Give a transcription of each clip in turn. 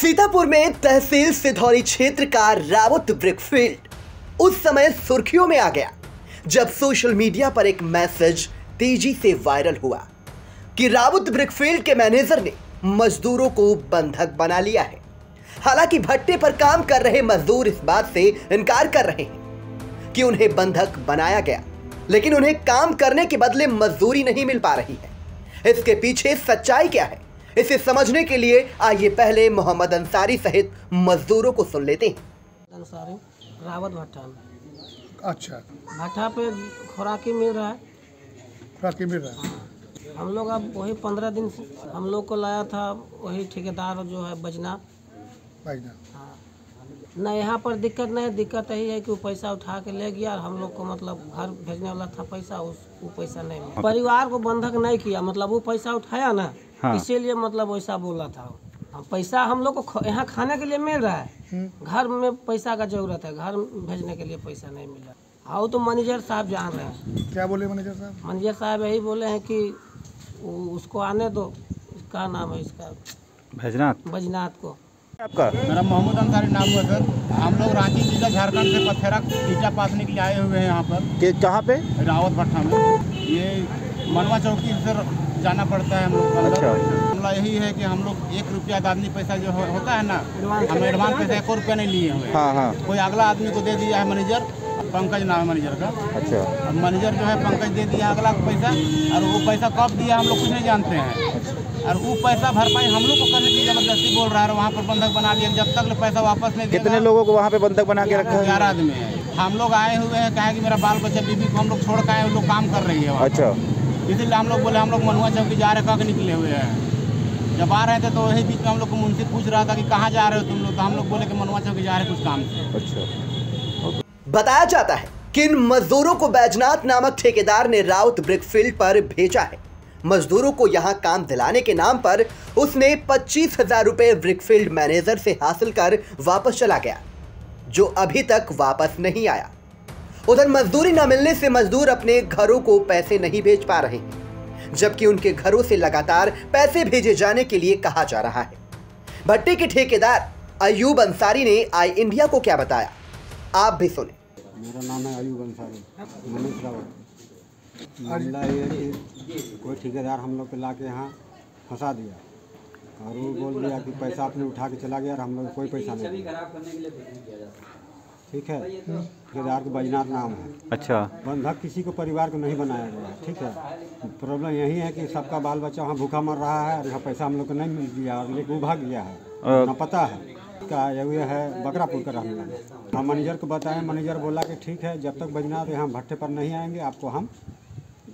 सीतापुर में तहसील सिधौली क्षेत्र का रावत ब्रिकफील्ड उस समय सुर्खियों में आ गया जब सोशल मीडिया पर एक मैसेज तेजी से वायरल हुआ कि रावत ब्रिकफील्ड के मैनेजर ने मजदूरों को बंधक बना लिया है। हालांकि भट्टे पर काम कर रहे मजदूर इस बात से इनकार कर रहे हैं कि उन्हें बंधक बनाया गया, लेकिन उन्हें काम करने के बदले मजदूरी नहीं मिल पा रही है। इसके पीछे सच्चाई क्या है, इसे समझने के लिए आइए पहले मोहम्मद अंसारी सहित मजदूरों को सुन लेते हैं। अंसारी रावत भट्टा में, अच्छा भट्टा पे खुराकी मिल रहा है, खुराकी मिल रहा है। हम लोग अब वही 15 दिन से हम लोग को लाया था वही ठेकेदार जो है बाइजनात। हाँ, ना यहाँ पर दिक्कत नहीं, दिक्कत यही है कि वो पैसा उठा के ले गया और हम लोग को मतलब घर भेजने वाला था पैसा, वो पैसा नहीं मिला। परिवार को बंधक नहीं किया, मतलब वो पैसा उठाया ना। हाँ। इसीलिए मतलब वैसा बोला था। पैसा हम लोग को यहाँ खाने के लिए मिल रहा है, घर में पैसा का जरूरत है, घर भेजने के लिए पैसा नहीं मिला। हाँ, तो मैनेजर साहब जान रहे हैं। क्या बोले मैनेजर साहब? मैनेजर साहब यही बोले हैं कि उसको आने दो, क्या नाम है इसका, बैजनात को। आपका? मेरा मोहम्मद अंसारी नाम है सर। हम लोग रांची जिला झारखंड से पथेरा ईटा पासने के लिए आए हुए हैं। यहाँ पर कहाँ पे? रावत भट्टा में, ये मनवा चौकी सर जाना पड़ता है हम लोग। अच्छा। मामला यही है कि हम लोग 1 रुपया आदमी पैसा जो होता है ना, हम एडवांस पैसा 1 रुपया नहीं लिए हुए। हाँ हाँ। कोई अगला आदमी को दे दिया है मैनेजर, पंकज नाम है मैनेजर का। अच्छा। मैनेजर जो है पंकज दे दिया अगला पैसा, और वो पैसा कब दिया हम लोग कुछ नहीं जानते हैं, और वो पैसा भरपाई हम लोग को करने की जबरदस्ती बोल रहा है। वहाँ पर बंधक बना लिया, जब तक पैसा वापस नहीं। कितने लोगों को वहाँ पे बंधक बना के रखा है? 11 आदमी है। हम लोग आए हुए हैं, कहा कि मेरा बाल बच्चा बीबी को हम लोग छोड़ के आए, वो लोग काम कर रही है। अच्छा। इसीलिए हम लोग बोले हम लोग मनुआ चौकी जा रहे, कह के निकले हुए हैं। जब आ रहे थे तो वही बीच में हम लोग को मुंशी पूछ रहा था कि कहाँ जा रहे हो तुम लोग, तो हम लोग बोले कि मनुआ चौकी जा रहे कुछ काम से। अच्छा। बताया जाता है कि इन मजदूरों को बैजनात नामक ठेकेदार ने रावत ब्रिकफील्ड पर भेजा है। मजदूरों को यहाँ काम दिलाने के नाम पर उसने 25,000 रुपये ब्रिकफील्ड मैनेजर से हासिल कर वापस चला गया, जो अभी तक वापस नहीं आया। उधर मजदूरी न मिलने से मजदूर अपने घरों को पैसे नहीं भेज पा रहे हैं, जबकि उनके घरों से लगातार पैसे भेजे जाने के लिए कहा जा रहा है। भट्टे के ठेकेदार अयूब अंसारी ने आई इंडिया को क्या बताया, आप भी सुने। मेरा नाम है अयूब अंसारी, मनीष रावत। मामला ये कि कोई ठेकेदार हम लोग पे ला के यहाँ फंसा दिया, और वो बोल दिया कि पैसा आपने उठा के चला गया, और हम लोग कोई पैसा नहीं। ठीक है। ठेकेदार के बैजनात नाम है। अच्छा। बंधक किसी को परिवार को नहीं बनाया गया। ठीक है। प्रॉब्लम यही है कि सबका बाल बच्चा वहाँ भूखा मर रहा है, और यहाँ पैसा हम लोग को नहीं मिल गया, और लेकिन वो भाग गया है, ना पता है का ये है बकरापुर का रहने वाला। हम मैनेजर को बताएं, मैनेजर बोला कि ठीक है, जब तक बैजनात यहाँ भट्टे पर नहीं आएंगे आपको हम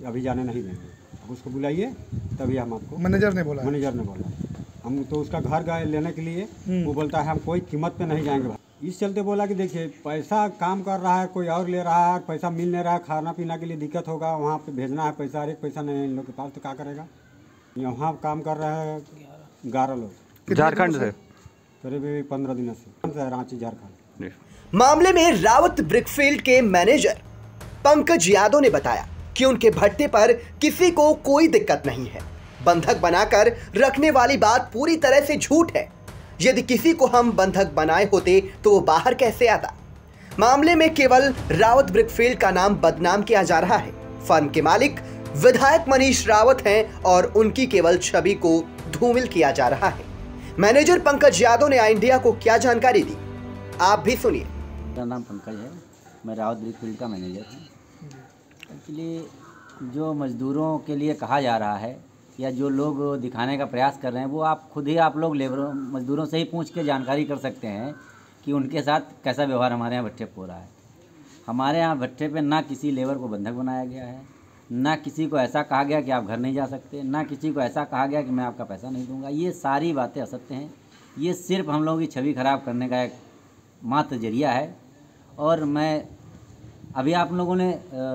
अभी जाने नहीं देंगे, उसको बुलाइए तभी हम आपको। मैनेजर ने बोला। हम तो उसका घर गए लेने के लिए, वो बोलता है हम कोई कीमत पे नहीं जाएंगे। इस चलते बोला कि देखिए पैसा काम कर रहा है, कोई और ले रहा है, पैसा मिल नहीं रहा है, खाना पीना के लिए दिक्कत होगा, वहाँ पे भेजना है पैसा, हर एक पैसा नहीं है इन लोग के पास, तो क्या करेगा। यहाँ काम कर रहे हैं 11 लोग झारखंड से, करीब 15 दिन से, रांची झारखंड। मामले में रावत ब्रिकफील्ड के मैनेजर पंकज यादव ने बताया कि उनके भट्टे पर किसी को कोई दिक्कत नहीं है। बंधक बनाकर रखने वाली बात पूरी तरह से झूठ है। यदि किसी को हम बंधक बनाए होते तो वो बाहर कैसे आता। मामले में केवल रावत ब्रिकफील्ड का नाम बदनाम किया जा रहा है। फर्म के मालिक विधायक मनीष रावत हैं और उनकी केवल छवि को धूमिल किया जा रहा है। मैनेजर पंकज यादव ने आई इंडिया को क्या जानकारी दी, आप भी सुनिए। मेरा नाम पंकज है, मैं रावत ब्रिकफील्ड का मैनेजर हूँ। एक्चुअली जो मजदूरों के लिए कहा जा रहा है या जो लोग दिखाने का प्रयास कर रहे हैं, वो आप खुद ही आप लोग लेबर मजदूरों से ही पूछ के जानकारी कर सकते हैं कि उनके साथ कैसा व्यवहार हमारे यहाँ भट्टे पर हो रहा है। हमारे यहाँ भट्टे पे ना किसी लेबर को बंधक बनाया गया है, ना किसी को ऐसा कहा गया कि आप घर नहीं जा सकते, ना किसी को ऐसा कहा गया कि मैं आपका पैसा नहीं दूंगा। ये सारी बातें असत्य हैं। ये सिर्फ हम लोगों की छवि खराब करने का एक मात्र जरिया है। और मैं अभी आप लोगों ने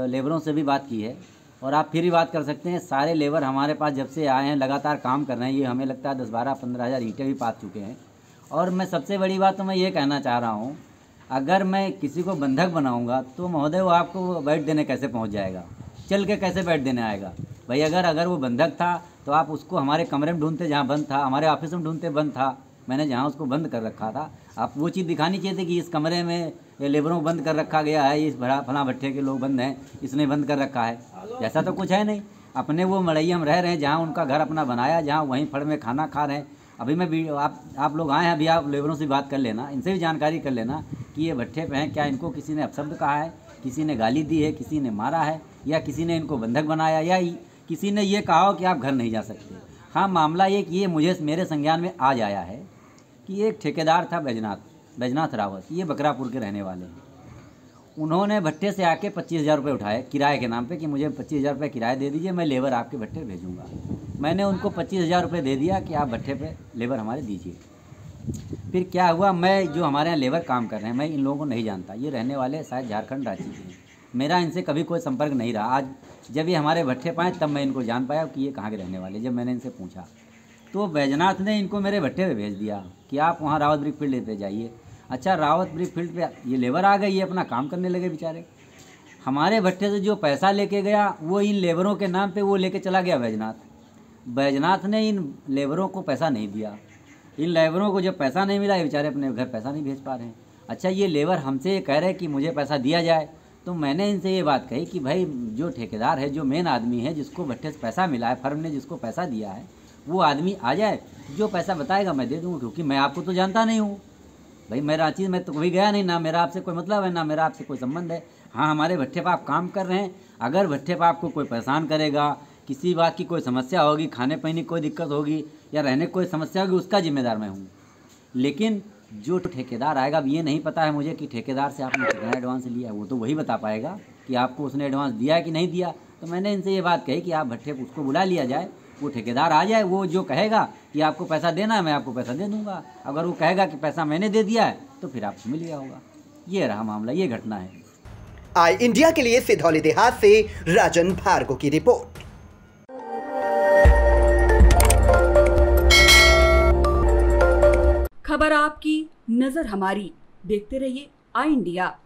लेबरों से भी बात की है, और आप फिर भी बात कर सकते हैं। सारे लेबर हमारे पास जब से आए हैं लगातार काम कर रहे हैं। ये हमें लगता है 10-12-15 हज़ार ईंटें भी पा चुके हैं। और मैं सबसे बड़ी बात तो मैं ये कहना चाह रहा हूँ, अगर मैं किसी को बंधक बनाऊँगा तो महोदय वो आपको बैठ देने कैसे पहुँच जाएगा, चल के कैसे बैठ देने आएगा भाई। अगर वो बंधक था तो आप उसको हमारे कमरे में ढूंढते जहाँ बंद था, हमारे ऑफिस में ढूंढते बंद था, मैंने जहाँ उसको बंद कर रखा था। आप वो चीज़ दिखानी चाहिए थी कि इस कमरे में लेबरों को बंद कर रखा गया है, इस भरा फला भट्टे के लोग बंद हैं, इसने बंद कर रखा है। ऐसा तो कुछ है नहीं। अपने वो मड़ई हम रह रहे हैं, जहाँ उनका घर अपना बनाया, जहाँ वहीं फड़ में खाना खा रहे हैं। अभी मैं आप लोग आए हैं, अभी आप लेबरों से बात कर लेना, इनसे भी जानकारी कर लेना कि ये भट्टे पे हैं, क्या इनको किसी ने अपशब्द कहा है, किसी ने गाली दी है, किसी ने मारा है, या किसी ने इनको बंधक बनाया, या किसी ने ये कहा हो कि आप घर नहीं जा सकते। हाँ, मामला एक ये मुझे मेरे संज्ञान में आज आया है कि एक ठेकेदार था बैजनाथ रावत, ये बकरापुर के रहने वाले हैं। उन्होंने भट्टे से आके 25,000 रुपये उठाए किराए के नाम पे कि मुझे 25,000 रुपये किराया दे दीजिए, मैं लेबर आपके भट्टे भेजूंगा। मैंने उनको 25,000 रुपये दे दिया कि आप भट्टे पे लेबर हमारे दीजिए। फिर क्या हुआ, मैं जो हमारे यहाँ लेबर काम कर रहे हैं, मैं इन लोगों को नहीं जानता, ये रहने वाले शायद झारखंड राज्य के हैं। मेरा इनसे कभी कोई संपर्क नहीं रहा। आज जब ये हमारे भट्टे पाए तब मैं इनको जान पाया कि ये कहाँ के रहने वाले। जब मैंने इनसे पूछा तो बैजनाथ ने इनको मेरे भट्टे पर भेज दिया कि आप वहाँ रावत ब्रिकफील्ड लेते जाइए। अच्छा, रावत ब्रिकफील्ड पे ये लेबर आ गए, ये अपना काम करने लगे। बेचारे हमारे भट्टे से जो पैसा लेके गया वो इन लेबरों के नाम पे वो लेके चला गया बैजनाथ ने इन लेबरों को पैसा नहीं दिया। इन लेबरों को जब पैसा नहीं मिला, ये बेचारे अपने घर पैसा नहीं भेज पा रहे हैं। अच्छा, ये लेबर हमसे ये कह रहे कि मुझे पैसा दिया जाए, तो मैंने इनसे ये बात कही कि भाई जो ठेकेदार है, जो मेन आदमी है, जिसको भट्टे से पैसा मिला है, फर्म ने जिसको पैसा दिया है, वो आदमी आ जाए, जो पैसा बताएगा मैं दे दूँगा, क्योंकि मैं आपको तो जानता नहीं हूँ। भाई मैं रांची में तो कभी गया नहीं, ना मेरा आपसे कोई मतलब है, ना मेरा आपसे कोई संबंध है। हाँ, हमारे भट्टे पर आप काम कर रहे हैं, अगर भट्टे पर आपको कोई परेशान करेगा, किसी बात की कोई समस्या होगी, खाने पीने की कोई दिक्कत होगी, या रहने की कोई समस्या होगी, उसका जिम्मेदार मैं हूँ। लेकिन जो ठेकेदार आएगा, अब ये नहीं पता है मुझे कि ठेकेदार से आपने कितना एडवांस लिया है, वो तो वही बता पाएगा कि आपको उसने एडवांस दिया है कि नहीं दिया। तो मैंने इनसे ये बात कही कि आप भट्टे पर उसको बुला लिया जाए, वो ठेकेदार आ जाए, वो जो कहेगा कि आपको पैसा देना है, मैं आपको पैसा दे दूंगा। अगर वो कहेगा कि पैसा मैंने दे दिया है तो फिर आपको मिल गया होगा। ये रहा मामला, ये घटना है। आई इंडिया के लिए सिधौली देहात से राजन भार्गव की रिपोर्ट। खबर आपकी, नजर हमारी। देखते रहिए आई इंडिया।